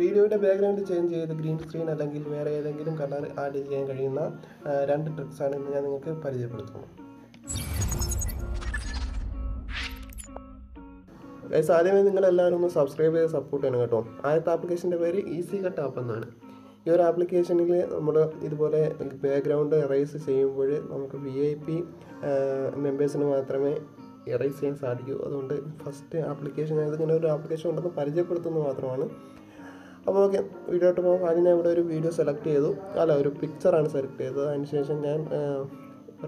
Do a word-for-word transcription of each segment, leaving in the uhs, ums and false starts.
വീഡിയോയുടെ background change ചെയ്ത് green screen അല്ലെങ്കിൽ വേറെ ഏതെങ്കിലും കളർ ആഡ് ചെയ്യാൻ കഴിയുന്ന രണ്ട് ട്രിക്സാണ് ഇന്ന് ഞാൻ നിങ്ങൾക്ക് പരിചയപ്പെടുത്തുന്നത്. ഗൈസ്, ആദ്യമേ നിങ്ങളെല്ലാവരും ഒന്ന് സബ്സ്ക്രൈബ് ചെയ്ത് സപ്പോർട്ട് ചെയ്യണം കേട്ടോ. ആദ്യത്തെ ആപ്ലിക്കേഷൻ്റെ പേര് ഈസി കട്ട് ആപ്പ് എന്നാണ്. ഈ ഒരു ആപ്ലിക്കേഷനിൽ നമ്മൾ ഇതുപോലെ ബാക്ക്ഗ്രൗണ്ട് എറേസ് ചെയ്യുമ്പോൾ നമുക്ക് വി ഐ പി മെമ്പേഴ്സിന് മാത്രമേ എറേസ് ചെയ്യാൻ സാധിക്കൂ. അതുകൊണ്ട് ഫസ്റ്റ് ആപ്ലിക്കേഷൻ ആയത് ഇങ്ങനെ ഒരു ആപ്ലിക്കേഷൻ ഉണ്ടെന്ന് പരിചയപ്പെടുത്തുന്നത് മാത്രമാണ്. അപ്പോൾ ഓക്കെ, വീഡിയോട്ട് പോകും. ആദ്യം ഞാൻ ഇവിടെ ഒരു വീഡിയോ സെലക്ട് ചെയ്തു, അല്ല ഒരു പിക്ചറാണ് സെലക്ട് ചെയ്തത്. അതിനുശേഷം ഞാൻ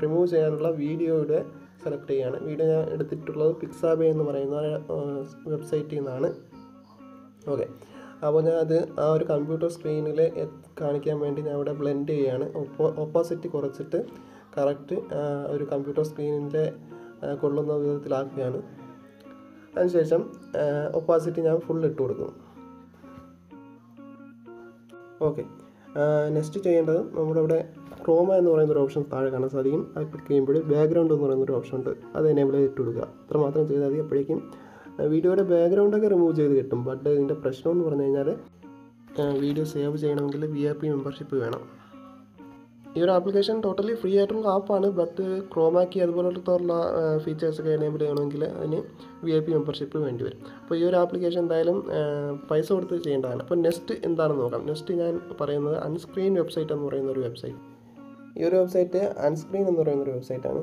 റിമൂവ് ചെയ്യാനുള്ള വീഡിയോയുടെ സെലക്ട് ചെയ്യുകയാണ്. വീഡിയോ ഞാൻ എടുത്തിട്ടുള്ളത് പിക്സാബേ എന്ന് പറയുന്ന വെബ്സൈറ്റിൽ നിന്നാണ്. ഓക്കെ, അപ്പോൾ ഞാൻ അത് ആ ഒരു കമ്പ്യൂട്ടർ സ്ക്രീനിൽ കാണിക്കാൻ വേണ്ടി ഞാൻ ഇവിടെ ബ്ലെൻഡ് ചെയ്യുകയാണ്. ഒപ്പോ ഓപ്പോസിറ്റ് കുറച്ചിട്ട് കറക്റ്റ് ഒരു കമ്പ്യൂട്ടർ സ്ക്രീനിൻ്റെ കൊള്ളുന്ന വിധത്തിലാക്കുകയാണ്. അതിനുശേഷം ഒപ്പോസിറ്റ് ഞാൻ ഫുൾ ഇട്ട് കൊടുക്കും. ഓക്കെ, നെക്സ്റ്റ് ചെയ്യേണ്ടത് നമ്മുടെ ഇവിടെ ക്രോമ എന്ന് പറയുന്നൊരു ഓപ്ഷൻ താഴെ കാണാൻ സാധിക്കും. അത് ക്ലിക്ക് ചെയ്യുമ്പോൾ ബാക്ക്ഗ്രൗണ്ട് എന്ന് പറയുന്നൊരു ഓപ്ഷൻ ഉണ്ട്, അത് എനേബിൾ ചെയ്തിട്ട് കൊടുക്കുക. അത്രമാത്രം ചെയ്താൽ മതി. അപ്പോഴേക്കും വീഡിയോയുടെ ബാക്ക്ഗ്രൗണ്ടൊക്കെ റിമൂവ് ചെയ്ത് കിട്ടും. ബട്ട് ഇതിൻ്റെ പ്രശ്നം എന്ന് പറഞ്ഞു കഴിഞ്ഞാൽ വീഡിയോ സേവ് ചെയ്യണമെങ്കിൽ വി ഐ പി മെമ്പർഷിപ്പ് വേണം. ഈ ഒരു ആപ്ലിക്കേഷൻ ടോട്ടലി ഫ്രീ ആയിട്ടുള്ള ആപ്പാണ്. ബട്ട് ക്രോമാക്കി അതുപോലത്തുള്ള ഫീച്ചേഴ്സൊക്കെ എനേബിൾ ചെയ്യണമെങ്കിൽ അതിന് വി ഐ പി മെമ്പർഷിപ്പ് വേണ്ടി വരും. അപ്പോൾ ഈ ഒരു ആപ്ലിക്കേഷൻ എന്തായാലും പൈസ കൊടുത്ത് ചെയ്യേണ്ടതാണ്. അപ്പോൾ നെക്സ്റ്റ് എന്താണെന്ന് നോക്കാം. നെക്സ്റ്റ് ഞാൻ പറയുന്നത് അൺസ്ക്രീൻ വെബ്സൈറ്റ് എന്ന് പറയുന്ന ഒരു വെബ്സൈറ്റ്. ഈ ഒരു വെബ്സൈറ്റ് അൺസ്ക്രീൻ എന്ന് പറയുന്നൊരു വെബ്സൈറ്റാണ്.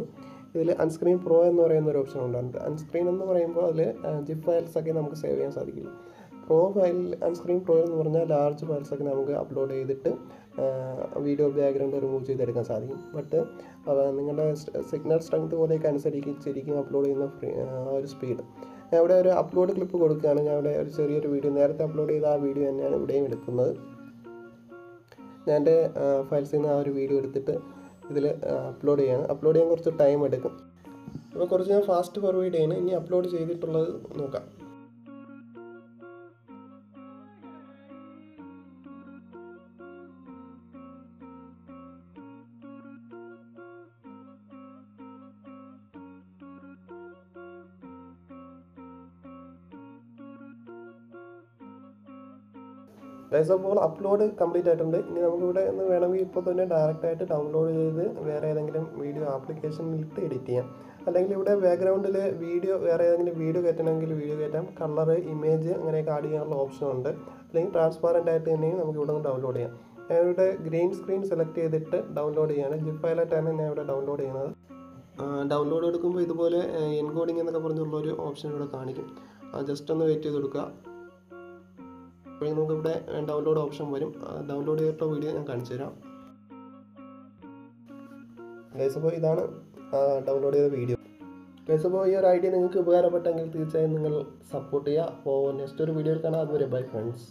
ഇതിൽ അൺസ്ക്രീൻ പ്രോ എന്ന് പറയുന്നൊരു ഓപ്ഷൻ ഉണ്ട്. അൺസ്ക്രീൻ എന്ന് പറയുമ്പോൾ അതിൽ ജിപ്പ് ഫയൽസൊക്കെ നമുക്ക് സേവ് ചെയ്യാൻ സാധിക്കില്ല. പ്രോ ഫയൽ അൺസ്ക്രീൻ പ്രോ എന്ന് പറഞ്ഞാൽ ലാർജ് ഫയൽസൊക്കെ നമുക്ക് അപ്ലോഡ് ചെയ്തിട്ട് വീഡിയോ ബാക്ക്ഗ്രൗണ്ട് റിമൂവ് ചെയ്തെടുക്കാൻ സാധിക്കും. ബട്ട് നിങ്ങളുടെ സിഗ്നൽ സ്ട്രെങ്ത് പോലെയൊക്കെ അനുസരിച്ചിരിക്കും അപ്ലോഡ് ചെയ്യുന്ന ഫ്രീ ഒരു സ്പീഡ്. ഞാൻ ഇവിടെ ഒരു അപ്ലോഡ് ക്ലിപ്പ് കൊടുക്കുകയാണ്. ഞാൻ ഇവിടെ ഒരു ചെറിയൊരു വീഡിയോ നേരത്തെ അപ്ലോഡ് ചെയ്ത ആ വീഡിയോ തന്നെയാണ് ഇവിടെയും എടുക്കുന്നത്. ഞാൻ എൻ്റെ ഫയൽസിൽ നിന്ന് ആ ഒരു വീഡിയോ എടുത്തിട്ട് ഇതിൽ അപ്ലോഡ് ചെയ്യാണ്. അപ്ലോഡ് ചെയ്യാൻ കുറച്ച് ടൈം എടുക്കും. അപ്പോൾ കുറച്ച് ഞാൻ ഫാസ്റ്റ് ഫോർവേഡ് ചെയ്യണം. ഇനി അപ്ലോഡ് ചെയ്തിട്ടുള്ളത് നോക്കാം. ഗൈസ്, അപ്പോൾ അപ്ലോഡ് കംപ്ലീറ്റ് ആയിട്ടുണ്ട്. ഇനി നമുക്കിവിടെ നിന്ന് വേണമെങ്കിൽ ഇപ്പോൾ തന്നെ ഡയറക്റ്റായിട്ട് ഡൗൺലോഡ് ചെയ്ത് വേറെ ഏതെങ്കിലും വീഡിയോ ആപ്ലിക്കേഷനിലിട്ട് എഡിറ്റ് ചെയ്യാം. അല്ലെങ്കിൽ ഇവിടെ ബാക്ക്ഗ്രൗണ്ടിൽ വീഡിയോ വേറെ ഏതെങ്കിലും വീഡിയോ കയറ്റണമെങ്കിൽ വീഡിയോ കയറ്റാം. കളർ, ഇമേജ് അങ്ങനെയൊക്കെ ആഡ് ചെയ്യാനുള്ള ഓപ്ഷൻ ഉണ്ട്. അല്ലെങ്കിൽ ട്രാൻസ്പാരൻ്റ് ആയിട്ട് തന്നെയും നമുക്ക് ഇവിടെ നിന്ന് ഡൗൺലോഡ് ചെയ്യാം. ഞാൻ ഇവിടെ ഗ്രീൻ സ്ക്രീൻ സെലക്ട് ചെയ്തിട്ട് ഡൗൺലോഡ് ചെയ്യാണ്. ജിപ്പ് ഫയലായിട്ടാണ് ഞാൻ ഇവിടെ ഡൗൺലോഡ് ചെയ്യുന്നത്. ഡൗൺലോഡ് എടുക്കുമ്പോൾ ഇതുപോലെ എൻകോഡിങ് എന്നൊക്കെ പറഞ്ഞുള്ളൊരു ഓപ്ഷൻ ഇവിടെ കാണിക്കും. ജസ്റ്റ് ഒന്ന് വെയിറ്റ് ചെയ്ത് കൊടുക്കുക. അപ്പോൾ നമുക്കിവിടെ ഡൗൺലോഡ് ഓപ്ഷൻ വരും. ഡൗൺലോഡ് ചെയ്തിട്ടുള്ള വീഡിയോ ഞാൻ കാണിച്ചു തരാം. ഗൈസ്, അപ്പോൾ ഇതാണ് ഡൗൺലോഡ് ചെയ്ത വീഡിയോ. ഗൈസ്, അപ്പോൾ ഈ ഒരു ഐഡിയ നിങ്ങൾക്ക് ഉപകാരപ്പെട്ടെങ്കിൽ തീർച്ചയായും നിങ്ങൾ സപ്പോർട്ട് ചെയ്യുക. അപ്പോൾ നെക്സ്റ്റ് ഒരു വീഡിയോയിൽ കാണാം. അതുവരെ ബൈ ഫ്രണ്ട്സ്.